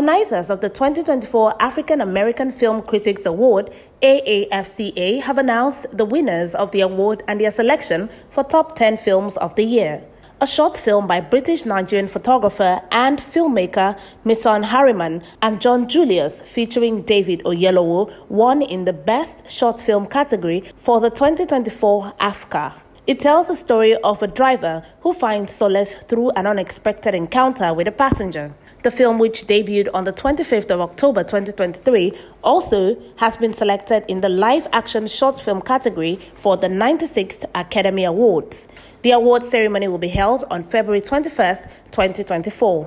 Organizers of the 2024 African American Film Critics Award, AAFCA, have announced the winners of the award and their selection for top 10 films of the year. A short film by British-Nigerian photographer and filmmaker Misan Harriman and John Julius featuring David Oyelowo won in the Best Short Film category for the 2024 AFCA. It tells the story of a driver who finds solace through an unexpected encounter with a passenger. The film, which debuted on the 25th of October 2023, also has been selected in the live-action short film category for the 96th Academy Awards. The award ceremony will be held on February 21st, 2024.